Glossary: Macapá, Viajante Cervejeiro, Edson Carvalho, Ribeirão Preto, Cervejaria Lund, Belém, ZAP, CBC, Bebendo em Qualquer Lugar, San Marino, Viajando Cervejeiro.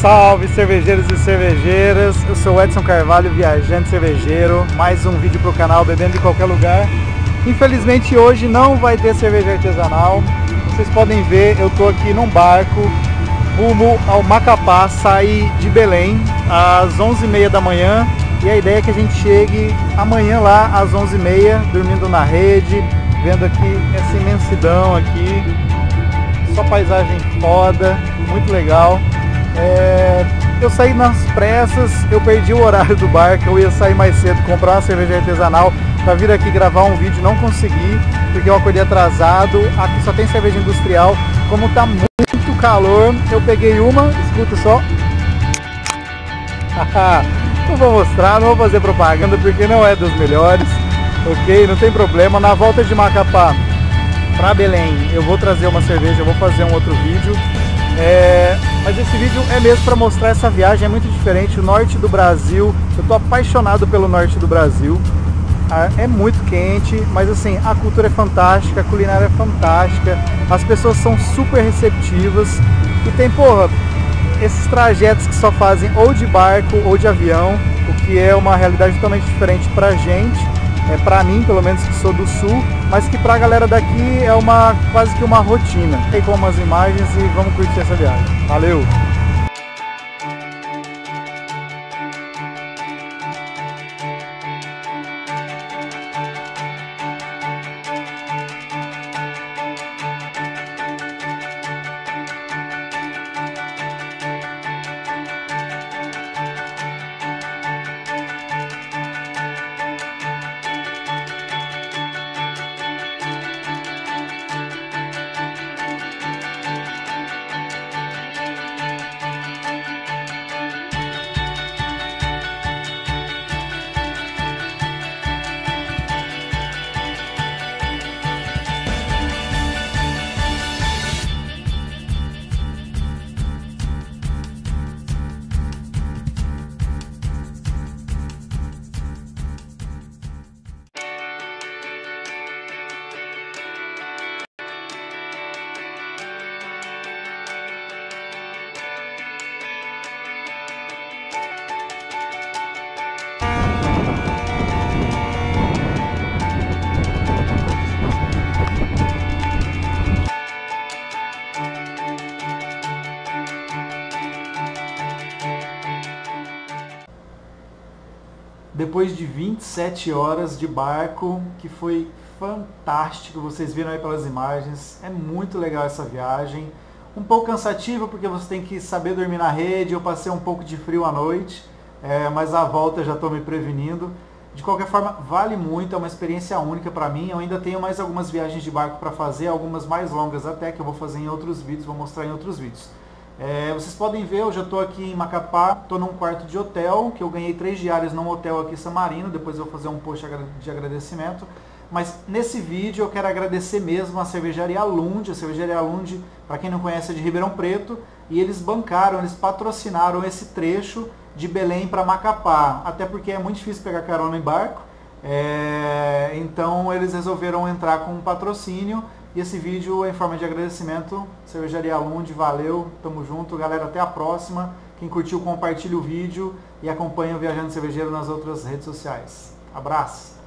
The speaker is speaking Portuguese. Salve cervejeiros e cervejeiras, eu sou Edson Carvalho, viajante cervejeiro, mais um vídeo para o canal Bebendo em Qualquer Lugar. Infelizmente hoje não vai ter cerveja artesanal, vocês podem ver, eu estou aqui num barco rumo ao Macapá, saí de Belém às 11h30 da manhã e a ideia é que a gente chegue amanhã lá às 11h30, dormindo na rede, vendo aqui essa imensidão aqui, só paisagem foda, muito legal. Eu saí nas pressas, eu perdi o horário do barco, eu ia sair mais cedo, comprar uma cerveja artesanal para vir aqui gravar um vídeo, não consegui, porque eu acordei atrasado, aqui só tem cerveja industrial, como tá muito calor, eu peguei uma, escuta só. Não vou mostrar, não vou fazer propaganda, porque não é dos melhores, ok? Não tem problema, na volta de Macapá para Belém, eu vou trazer uma cerveja, eu vou fazer um outro vídeo. Mas esse vídeo é mesmo para mostrar essa viagem, é muito diferente, o norte do Brasil, eu tô apaixonado pelo norte do Brasil, é muito quente, mas assim, a cultura é fantástica, a culinária é fantástica, as pessoas são super receptivas e tem, porra, esses trajetos que só fazem ou de barco ou de avião, o que é uma realidade totalmente diferente pra gente, pra mim, pelo menos que sou do sul, mas que pra galera daqui é uma quase que uma rotina. Fiquei com umas imagens e vamos curtir essa viagem. Valeu! Depois de 27 horas de barco, que foi fantástico, vocês viram aí pelas imagens, é muito legal essa viagem. Um pouco cansativo porque você tem que saber dormir na rede, eu passei um pouco de frio à noite, mas a volta já estou me prevenindo. De qualquer forma, vale muito, é uma experiência única para mim, eu ainda tenho mais algumas viagens de barco para fazer, algumas mais longas até, que eu vou fazer em outros vídeos, vou mostrar em outros vídeos. Vocês podem ver, eu já estou aqui em Macapá, estou num quarto de hotel, que eu ganhei 3 diárias num hotel aqui em San Marino, depois eu vou fazer um post de agradecimento, mas nesse vídeo eu quero agradecer mesmo a Cervejaria Lund, para quem não conhece é de Ribeirão Preto, e eles bancaram, eles patrocinaram esse trecho de Belém para Macapá, até porque é muito difícil pegar carona em barco, então eles resolveram entrar com um patrocínio. E esse vídeo é em forma de agradecimento, Cervejaria Lund, valeu, tamo junto, galera, até a próxima. Quem curtiu, compartilha o vídeo e acompanha o Viajando Cervejeiro nas outras redes sociais. Abraço!